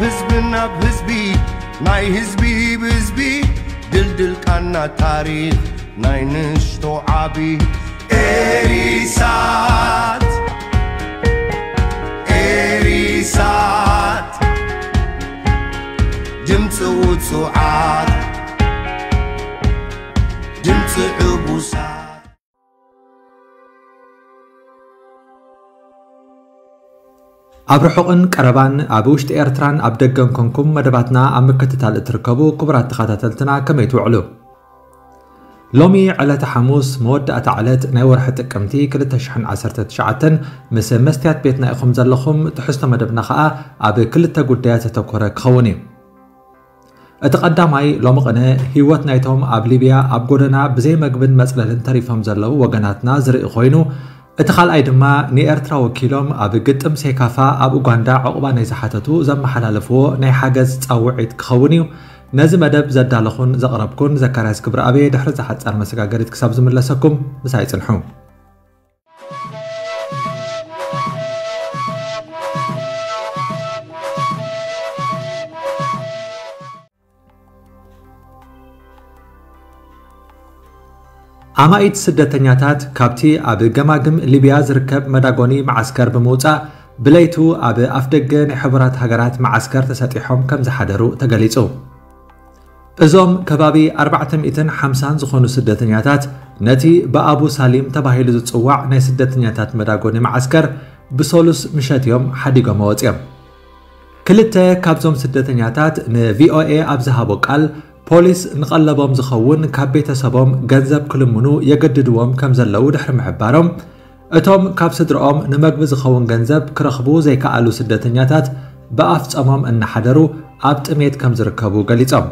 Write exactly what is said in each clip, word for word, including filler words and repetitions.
بحزبنا بحزبي ناي هزبي بحزبي دلدل كنا تاريخ ناي نشتو عبي إريسات إريسات جمت وتسعات جمت عبوسات. أبرحقن كربان أبوشت إيرتران أبدقن كنكم مدباتنا أمكتتال اتركبو كبرات تخاتتلتنا كميتوعلو لومي على تحموس مود أتعلت ناورحت كمتي كلتا شحن عسرت تشعتن مسي مستيات بيتنا إخم زلخم تحسن مدبنا خاء أبي كلتا قديات تكورا كخوني اتقداماي لومقنا هيوات نايتهم أب ليبيا أب قدنا بزي مقبن مسألة تريفهم زلو وقناتنا زرق خوينو اتخال ايدما ني ارترا وكيلوم اب قطم سيكافا اب اوغاندا عقوبه ناي زحاتتو زمحلالفو ناي حاجز تصوعيت كخونيو ناز مدب زدالخون زقربكون زكرياس كبر ابي دحر زحصار مسغاغريت كساب زملسكم مساي صنحو عمائد سدتنياتات كابتي أبي جماجم ليبيا زركب مداغوني معسكر بموتا بليتو أبي أفدقن حبرات هجرات معسكر تساتيحهم كم زحدرو تقليتو إزوم كبابي أربعمئة وخمسين زخونو سدتنياتات نتي بأبو ساليم تباهيلو تسوع ناي سدتنياتات مداغوني معسكر بسولوس مشاتيوم حديقو موتيم كلتا كابزوم سدتنياتات ن في او اي أبزهابو قال بوليس نقلبهم زخون كاب بيتسبهم جذب كل منو يجددوهم كم زلوا دحر محبارهم اتهم كاب صدرهم نمجب زخون جذب كرخبو زي كقالوا سدتنياتات بقفت امام ان حدروا ابت اميت كم زركبوا قليتهم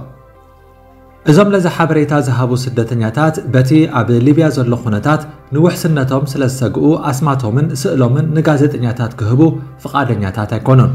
ازم لز حبريتا ذهبوا سدتنياتات بتي اب ليبيا زلخونتات نوحسنتهم سلسقوا اسماتهم سئلهم نغازتنياتات كهبوا فقادنياتات ايكونون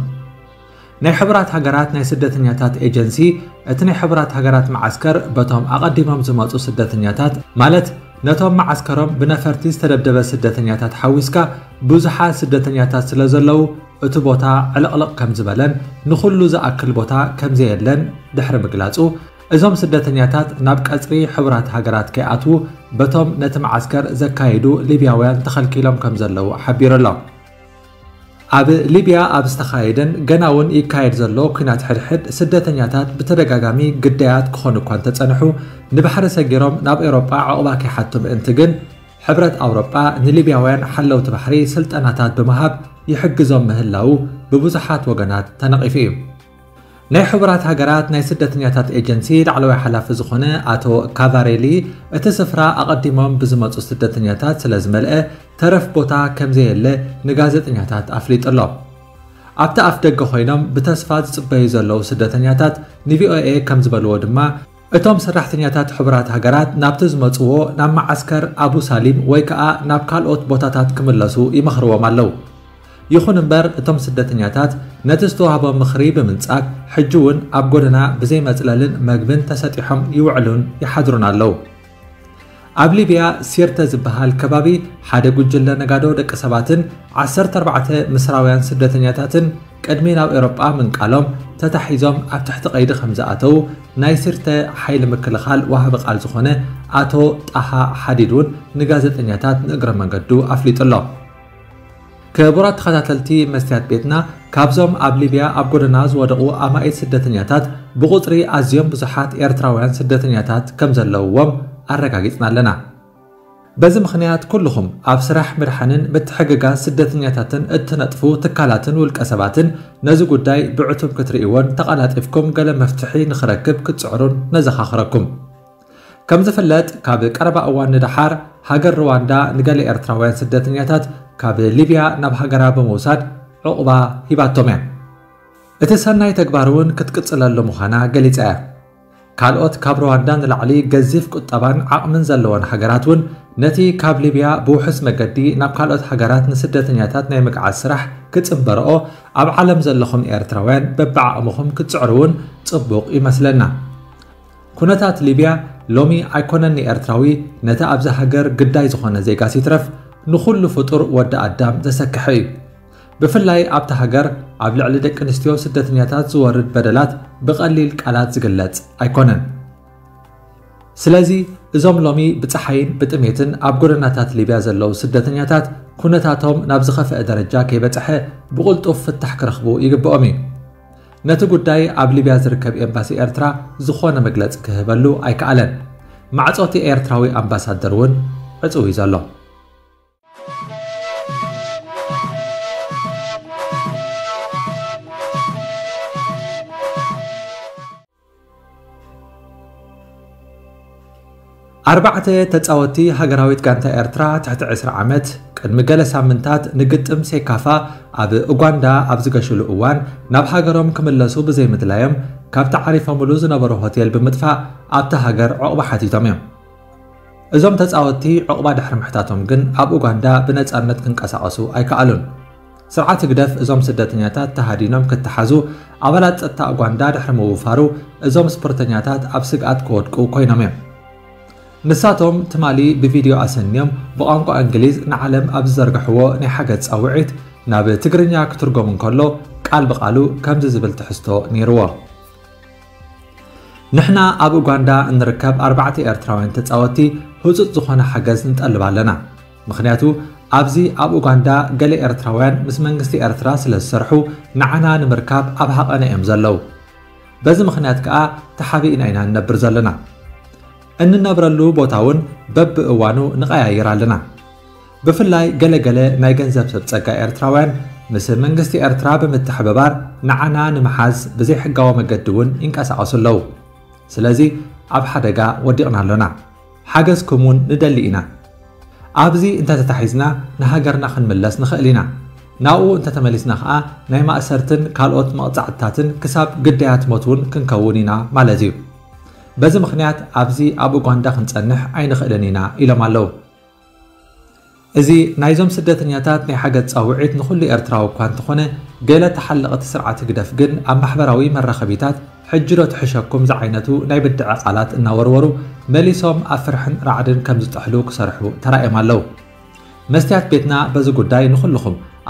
ناي حبرات هاجرات ناي سدتنياتات ايجنسي اتني حبرات هاجرات معسكر بتهم اقدمهم زماطو سدتنياتات مالت نتهم معسكرهم بنفرتي تدبدب سدتنياتات حويسكا بزحا سدتنياتات سلازلو اتبوتا علقلق كم زبلن نخلو زاكل بوتا كم زيدلن دحر مقلاصو ازم سدتنياتات ناب قصري حبرات هاجرات كياتو بتهم نت معسكر زكايدو ليبياويان تخلكيلهم كم زلو حبيرلو أب ليبيا أب استخايدن جناون إيكايد زلو كنات حرحد سدتنياتات بترجعامي قديات كخونو كون تتصنحو نبحر سجيرم ناب أوروبا عقباكي حتى بانتجن حبرة أوروبا نليبيا وين حلو تبحري سلطناتات بمهاب يحجزهم مهلاو ببزحات وجنات تنقفيم ناي حبرات هاجرات ناي سدتنياتات إيجنسي على حلاف زخونة أتو كافاريلي اتسفرا أقدمهم بزمط سدتنياتات سلازملقة ترف بوتا كم زي اللي نغازتنياتات أفليت اللاب أبتا أفدق خوينام بتسفات صبي زلو سدتنياتات نيفي او اي كم زبالو دما اتوم سرحتنياتات حبرات هاجرات نابت زمطوو نام معسكر أبو ساليم ويكا ناب كالوت بوتاتات كملسو يمخروا مالو يخون امبر اتم سدتنياتات نتستوهبو مخري بمنصاق حجون اب غدنا بزي مزلالن مغبن تساتيحم يوعلون يحضرون الله اب ليبيا سيرت زبحال كبابي حدا غجل نغادو دق سباتن أربعة عشر مصراويان سدتنياتاتن قدمي ناب اوروبا من قالوم تتحيزوم اب تحت قيد خمسة اتو ناي سيرت حيل مكلخال وهب قال زخونه اتو طها حديدون نغازتنياتات نغر منغدو افليطلو كبرات خاتلتي مستيات بيتنا كابزوم اب ليبيا اب غدناز ودقو امائت سدتنياتات بقطري ازيوم بزحات ايرتراويان سدتنياتات كم زلوهم ارغاغيصنا لنا بز مخنيات كلهم اب سرح مرحنن بتحققا سدتنياتاتن اتنطفو تكالاتن والقسباتن نزي غداي بعتوب كتريون تقالاطفكم قال مفتاحي نخركب كتصعرون نزخخركم كم زفلت كاب قربا اوان دحار هاجر رواندا نقال ايرتراويان سدتنياتات كاب ليبيا ناب هاجرا بموساد عقبا هيباتومه اتسناي تكبارون كتقصلالو مخانا غليصا كالوت كاب رواندا نلعلي غزيف قطبان عقمن زلوان هاجراتون نتي كاب ليبيا بوحس مقدي ناب كالوت هاجرات نسدتنياتات ناي مقع سرح كتصبرؤ اب عالم زلخم ايرتراوان ببع امخم كتصعرون صبوق يمسلنا كونتات ليبيا لومي ايكونن ايرتراوي نتا ابزا هاجر غداي زخونه زيغا سيترف نخل فطر ود أدام تسكحي بفلاي عبت هجر عبل على دك انستيو ستة نياتات زورد بدلات بقليل كالات زقلات ايكونن سلازي زوم لومي بتحين بتميتن عبقرناتات ليبيا زلو ستة نياتات كونتاتهم نابزخه في درجه كي بتحه بقلطف فتح رخبو يغبؤمي نتو غداي عبل ليبيا زركب امباسي ارترا زخونه مغلص كهبلو ايكالن معصوتي ارتراوي امباسادر ون عصو يزالو أربعة تتساوتي هجراويت كانت إرترا تحت عشر عامات كان مجلسها منتات نجت أمسي كافا عب أوغندا عبزقش الأوان ناب هجرهم كملسوا بزي متلايم كاب تعريفهم ملوز نبرو هوتيل بمدفع عبت هجر عقبة حتي تمام إزوم تتساوتي عقبة دحر محتاتهم جن عب أوغندا بنت أمنت كنك أسعصوا أي كألون سرعة قدف إزوم سدتنياتات تهدينهم كتحازو عبالات أتا أوغندا دحر موفارو إزوم سبرتنياتات عبسقات كودكو كويناميم نساتهم تمالي بفيديو أسنيم بقانقو أنجليز نعلم أبزرق حوا نحاجات أوعيت ناب تقرنيا كترجو من كله قال بقالو كم زبل تحستو نيروا نحنا أبو غاندا نركب أربعة إرتراوين تتساوتي هزت زخونا حاجز نتقلب علينا مخنياتو أبزي أبو غاندا قالي إرتراوين مسمنجستي إرتراس للسرحو نعنا نمركب أبحق أنا إمزلو بز مخنياتك أه تحابي إن أينا نبرزلنا أن نبرلو بوتاون بب أوانو نغير علينا. بفلاي جل جل نايجن زبسب سكا إرتراوان مثل منجستي إرتراب متحببار نعنا نمحز بزي حقاو مجدون إنك أسعصل لو. سلازي عب حدقا وديقنا لنا. حاجز كمون ندلينا. عبزي أنت تتحيزنا نهاجرنا خنملس نخقلنا. ناو أنت تملسنا خا نايما أسرتن كالوت مقطعتاتن كساب قديات موتون كنكونينا مالازيو. بز مخنيات ابزي ابو غاندا خنصنح عين خلنينا الى مالو ازي نايزوم سدتنياتات ناي حاجه تصاوعيت نخل ارتراو كان تخونه جله تحلقت سرعه قدف جن ام محبراوي مرخبيتات حجره تحشكم زعينتو ناي بدعقالات انورورو مليسوم افرحن رعدن كمز تحلوك سرحو تراي مالو مستيات بيتنا بز غداي نخلخم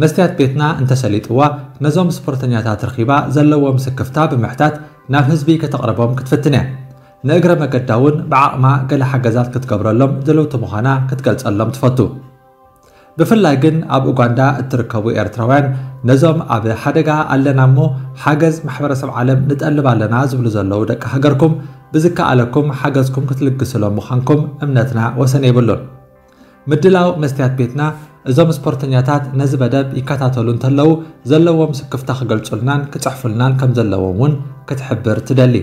مستيات بيتنا انت سليطوا نظام سبورتنياتات رخيبه زلوا مسكفتا بمحتات ناف حزبي كتقربهم كتفتنه نقرب مقداون بعقما قال حجزات كتكبرلهم دلو تمخانا كتقلصلهم تفتو بفلاي جن اب اوغندا تركبو ارتراوان نظام اب حدغا علنا مو حجز محبر سب عالم نتقلب علينا زبل زلوا دك هاجركم بزك عليكم حجزكم كتلكسلهم مخانكم امنتنا وسن يبلون مدلاو مستيات بيتنا إذا سبورتنياتات نزبدب يكاتاتولون تلو زلوهم سكفتاخ قلصلنان كتحفلنان كم زلوهمون كتحبر تدلي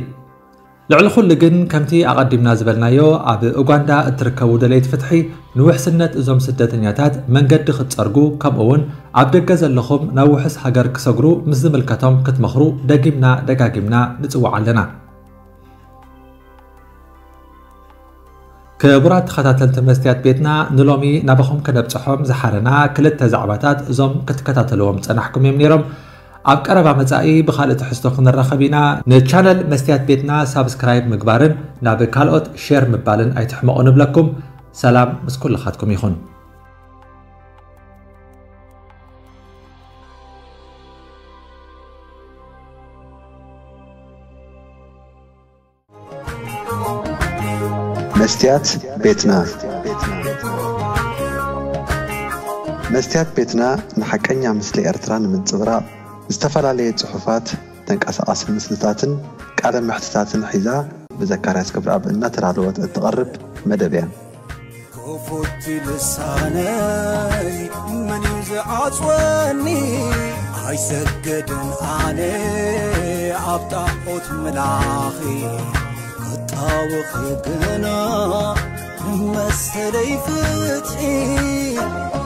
لعل خل جن كمتي أقدمنا زبلنايو أب أوغندا تركبو دليت فتحي نوحسنت إذا سدتنياتات من قد ختصرقو كم أون عبدك زلخم نوحس حجر كسجرو مزم الكتام كتمخرو دقمنا دقاقمنا نتوع لنا كبرات خطات مستيات بيتنا نلومي نابخم كنبصحهم زحرنا كلتا زعباتات زوم كتكتاتلوهم صنحكم يمنيرم اب قربا مزاي بخالت حستو خنرخبينا نشانل مستيات بيتنا سبسكرايب مغبارن ناب كالوت شير مبالن ايتحمقون بلكم سلام مسكل خاتكم يخون. مستيات بيتنا مستيات بيتنا نحكينا مثل إرتران من الزبراء استفلالية صحفات تنقص أصل مسلساتن كعلم محتساتن حذاء بذكرات كبرى بأننا ترعلوات التقرب مدبيا كوفوت لساني من يزعج واني عيسجدن علي عبطاقوت ملاخي أوخ يبنا ما سليفتي